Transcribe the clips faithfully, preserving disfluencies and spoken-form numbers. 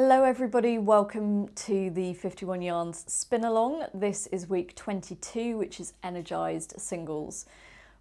Hello everybody, welcome to the fifty-one Yarns Spin Along. This is week twenty-two, which is Energised Singles.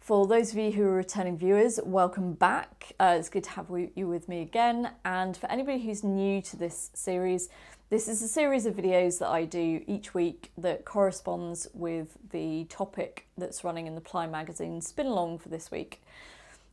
For those of you who are returning viewers, welcome back. Uh, it's good to have you with me again. And for anybody who's new to this series, this is a series of videos that I do each week that corresponds with the topic that's running in the Ply Magazine Spin Along for this week.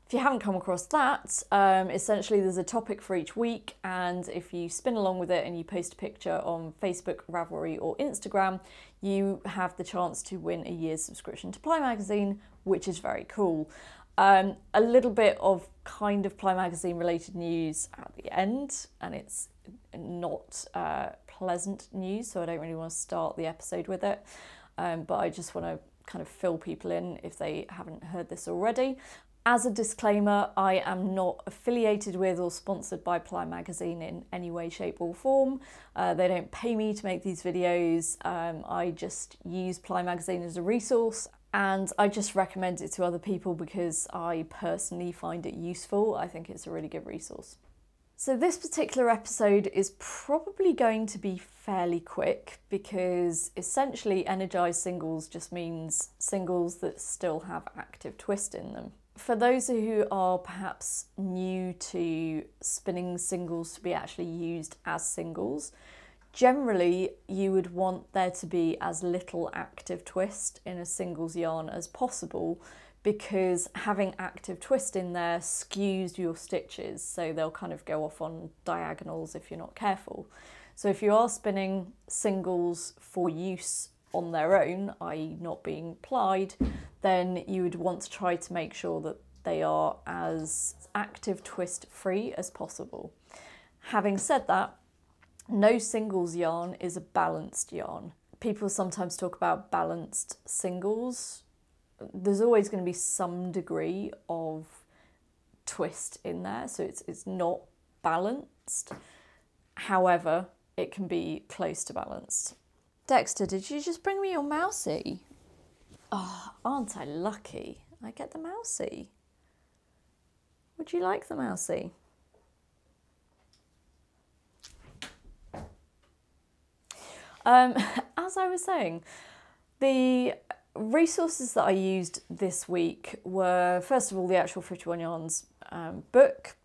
If you haven't come across that, um, essentially there's a topic for each week, and if you spin along with it and you post a picture on Facebook, Ravelry or Instagram, you have the chance to win a year's subscription to Ply Magazine, which is very cool. Um, a little bit of kind of Ply Magazine related news at the end, and it's not uh, pleasant news, so I don't really want to start the episode with it, um, but I just want to kind of fill people in if they haven't heard this already. As a disclaimer, I am not affiliated with or sponsored by Ply Magazine in any way, shape or form. Uh, they don't pay me to make these videos. Um, I just use Ply Magazine as a resource, and I just recommend it to other people because I personally find it useful. I think it's a really good resource. So this particular episode is probably going to be fairly quick because essentially energised singles just means singles that still have active twist in them. For those who are perhaps new to spinning singles to be actually used as singles, generally you would want there to be as little active twist in a singles yarn as possible, because having active twist in there skews your stitches, so they'll kind of go off on diagonals if you're not careful. So if you are spinning singles for use on their own, that is not being plied, then you would want to try to make sure that they are as active twist free as possible. Having said that, no singles yarn is a balanced yarn. People sometimes talk about balanced singles. There's always going to be some degree of twist in there, so it's, it's not balanced. However, it can be close to balanced. Dexter, did you just bring me your mousey? Oh, aren't I lucky? I get the mousey. Would you like the mousey? Um, as I was saying, the resources that I used this week were, first of all, the actual fifty-one Yarns um, book.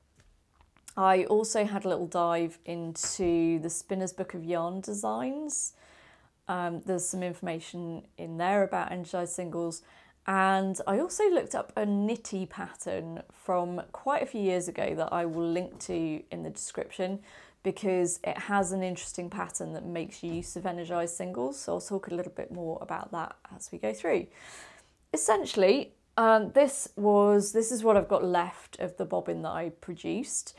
I also had a little dive into the Spinner's Book of Yarn Designs. Um, there's some information in there about energised singles, and I also looked up a Knitty pattern from quite a few years ago that I will link to in the description because it has an interesting pattern that makes use of energised singles, so I'll talk a little bit more about that as we go through. Essentially, um, this was this is what I've got left of the bobbin that I produced.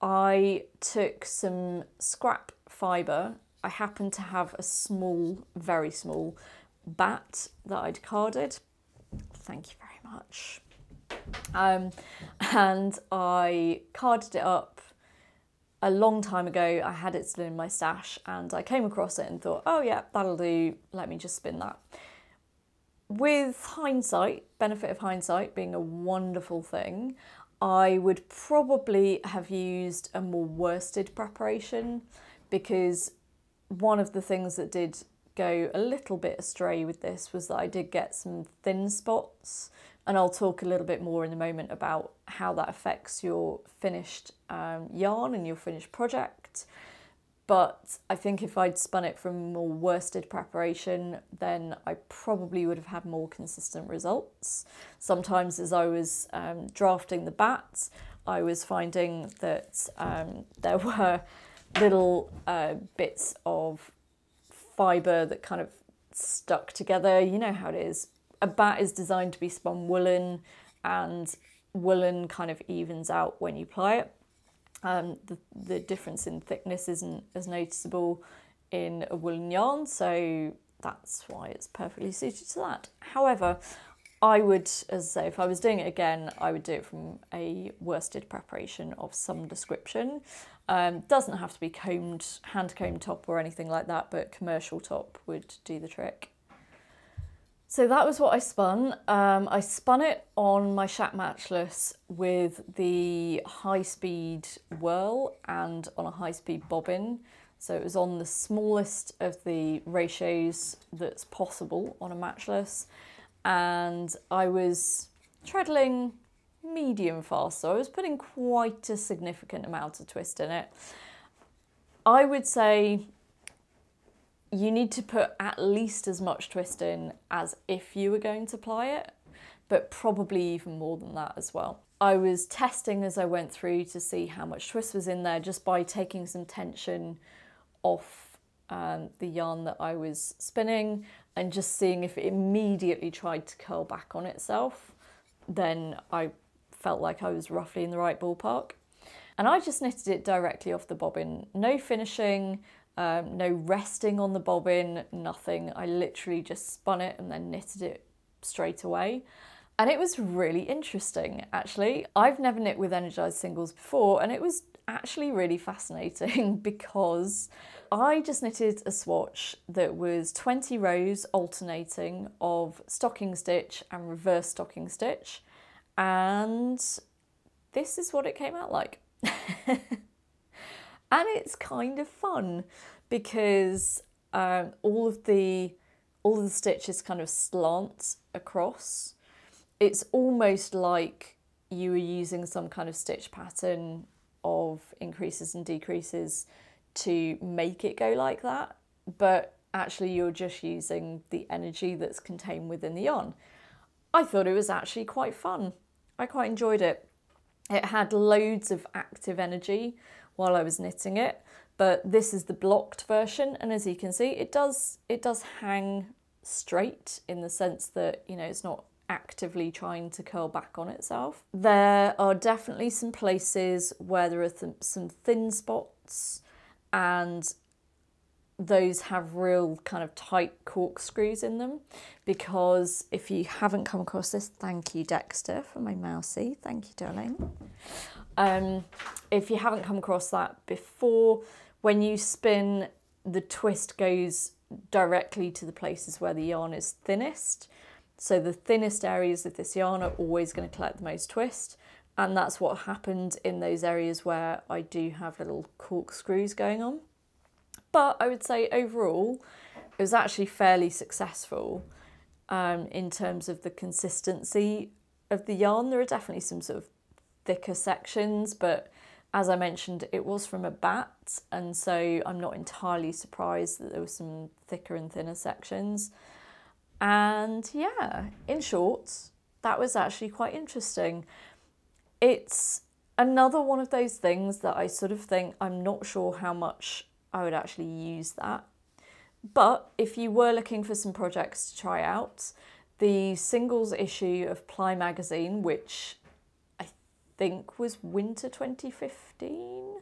I took some scrap fibre. I happened to have a small, very small bat that I'd carded. Thank you very much. Um, and I carded it up a long time ago. I had it still in my stash and I came across it and thought, oh yeah, that'll do. Let me just spin that. With hindsight, benefit of hindsight being a wonderful thing, I would probably have used a more worsted preparation, because one of the things that did go a little bit astray with this was that I did get some thin spots, and I'll talk a little bit more in a moment about how that affects your finished um, yarn and your finished project. But I think if I'd spun it from more worsted preparation, then I probably would have had more consistent results. Sometimes as I was um, drafting the bats, I was finding that um, there were little uh, bits of fibre that kind of stuck together. You know how it is. A bat is designed to be spun woolen, and woolen kind of evens out when you ply it. Um, the, the difference in thickness isn't as noticeable in a woolen yarn, so that's why it's perfectly suited to that. However, I would, as I say, if I was doing it again, I would do it from a worsted preparation of some description. Um, doesn't have to be combed, hand combed top or anything like that, but commercial top would do the trick. So that was what I spun. Um, I spun it on my Schacht Matchless with the high-speed whirl and on a high-speed bobbin. So it was on the smallest of the ratios that's possible on a matchless. And I was treadling medium fast, so I was putting quite a significant amount of twist in it. I would say you need to put at least as much twist in as if you were going to ply it, but probably even more than that as well. I was testing as I went through to see how much twist was in there just by taking some tension off um, the yarn that I was spinning and just seeing if it immediately tried to curl back on itself. Then I felt like I was roughly in the right ballpark. And I just knitted it directly off the bobbin. No finishing, Um, no resting on the bobbin, nothing. I literally just spun it and then knitted it straight away. And it was really interesting, actually. I've never knit with energised singles before, and it was actually really fascinating because I just knitted a swatch that was twenty rows alternating of stocking stitch and reverse stocking stitch. And this is what it came out like. And it's kind of fun because um, all of the all of the stitches kind of slant across. It's almost like you were using some kind of stitch pattern of increases and decreases to make it go like that, but actually you're just using the energy that's contained within the yarn. I thought it was actually quite fun. I quite enjoyed it. It had loads of active energy while I was knitting it, but this is the blocked version, and as you can see, it does it does hang straight in the sense that, you know, it's not actively trying to curl back on itself. There are definitely some places where there are th some thin spots, and those have real kind of tight corkscrews in them, because if you haven't come across this, thank you Dexter for my mousey, thank you darling. Um, if you haven't come across that before, when you spin, the twist goes directly to the places where the yarn is thinnest. So the thinnest areas of this yarn are always going to collect the most twist, and that's what happened in those areas where I do have little corkscrews going on. But I would say overall, it was actually fairly successful um, in terms of the consistency of the yarn. There are definitely some sort of thicker sections, but as I mentioned, it was from a bat, and so I'm not entirely surprised that there were some thicker and thinner sections. And yeah, in short, that was actually quite interesting. It's another one of those things that I sort of think I'm not sure how much I would actually use that. But if you were looking for some projects to try out, the singles issue of Ply Magazine, which I think was winter twenty fifteen,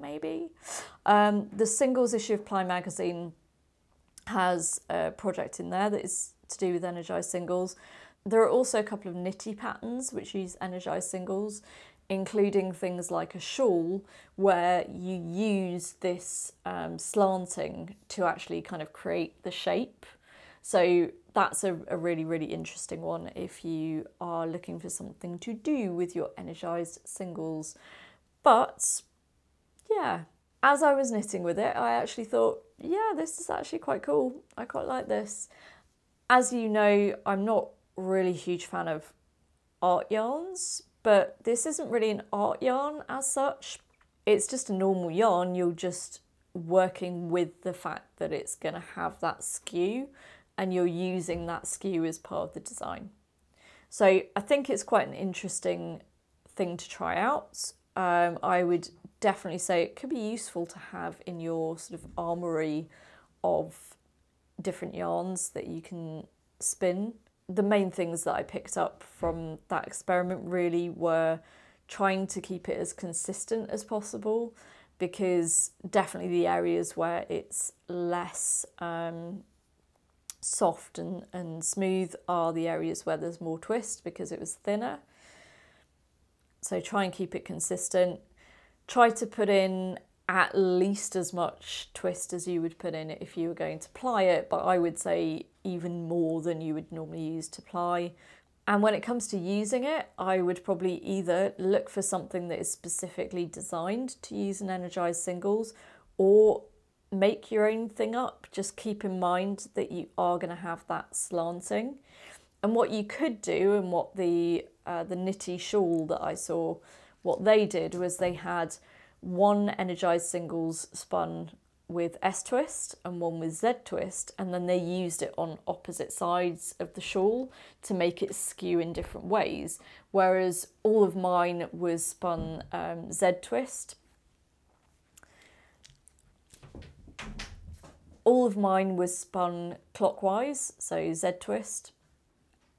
maybe? Um, the singles issue of Ply Magazine has a project in there that is to do with energised singles. There are also a couple of Knitty patterns which use energised singles, including things like a shawl where you use this um, slanting to actually kind of create the shape. So that's a, a really, really interesting one if you are looking for something to do with your energised singles. But yeah, as I was knitting with it, I actually thought, yeah, this is actually quite cool. I quite like this. As you know, I'm not really a huge fan of art yarns, but this isn't really an art yarn as such. It's just a normal yarn. You're just working with the fact that it's going to have that skew, and you're using that skew as part of the design. So I think it's quite an interesting thing to try out. Um, I would definitely say it could be useful to have in your sort of armoury of different yarns that you can spin. The main things that I picked up from that experiment really were trying to keep it as consistent as possible, because definitely the areas where it's less um, soft and, and smooth are the areas where there's more twist because it was thinner. So try and keep it consistent. Try to put in at least as much twist as you would put in it if you were going to ply it, but I would say even more than you would normally use to ply. And when it comes to using it, I would probably either look for something that is specifically designed to use in energised singles, or make your own thing up. Just keep in mind that you are going to have that slanting. And what you could do, and what the uh, the Knitty shawl that I saw, what they did was they had one energised singles spun with S-twist and one with Z-twist, and then they used it on opposite sides of the shawl to make it skew in different ways, whereas all of mine was spun um, Z-twist. All of mine was spun clockwise, so Z-twist,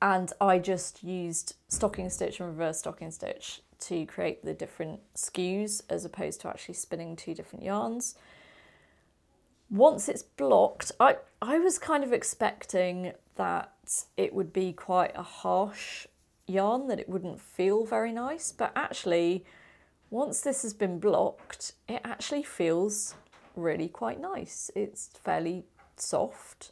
and I just used stocking stitch and reverse stocking stitch to create the different skews, as opposed to actually spinning two different yarns. Once it's blocked, I, I was kind of expecting that it would be quite a harsh yarn, that it wouldn't feel very nice, but actually once this has been blocked, it actually feels really quite nice. It's fairly soft,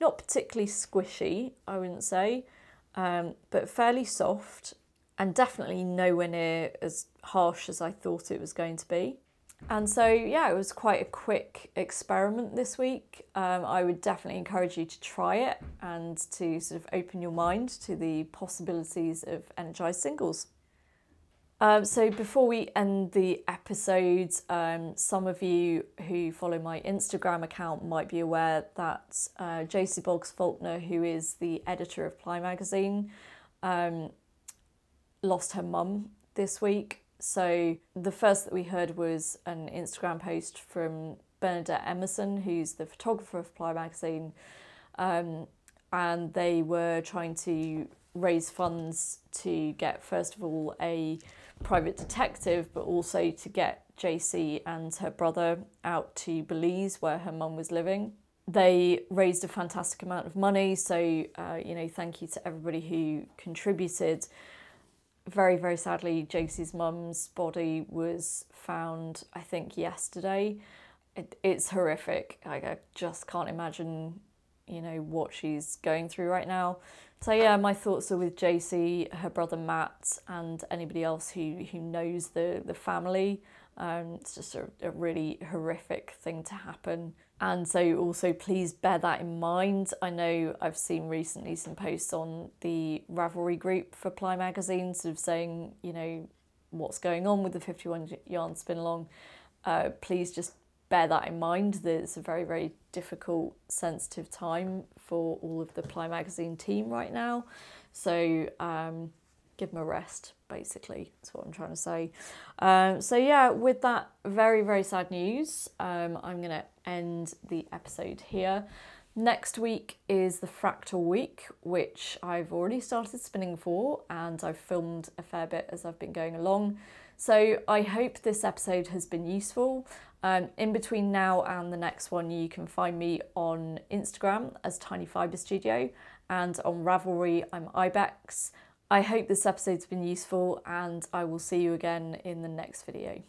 not particularly squishy, I wouldn't say, um, but fairly soft, and definitely nowhere near as harsh as I thought it was going to be. And so, yeah, it was quite a quick experiment this week. Um, I would definitely encourage you to try it and to sort of open your mind to the possibilities of energised singles. Um, so before we end the episodes, um, some of you who follow my Instagram account might be aware that uh, J C Boggs Faulkner, who is the editor of Ply Magazine, um, lost her mum this week. So the first that we heard was an Instagram post from Bernadette Emerson, who's the photographer of Ply Magazine, um, and they were trying to raise funds to get, first of all, a private detective, but also to get J C and her brother out to Belize, where her mum was living. They raised a fantastic amount of money, so uh, you know, thank you to everybody who contributed. Very, very sadly, J C's mum's body was found, I think, yesterday. It, it's horrific. Like, I just can't imagine, you know, what she's going through right now. So yeah, my thoughts are with J C, her brother Matt, and anybody else who, who knows the, the family. Um, it's just a, a really horrific thing to happen. And so also please bear that in mind. I know I've seen recently some posts on the Ravelry group for Ply Magazine sort of saying, you know, what's going on with the fifty-one yarn spin along. Uh, please just bear that in mind, that it's a very, very difficult, sensitive time for all of the Ply Magazine team right now. So um, give them a rest, basically, that's what I'm trying to say. Um, so yeah, with that very, very sad news, um, I'm going to end the episode here. Next week is the fractal week, which I've already started spinning for, and I've filmed a fair bit as I've been going along. So I hope this episode has been useful. Um, in between now and the next one, you can find me on Instagram as Tiny Fibre Studio, and on Ravelry, I'm Ibex. I hope this episode's been useful, and I will see you again in the next video.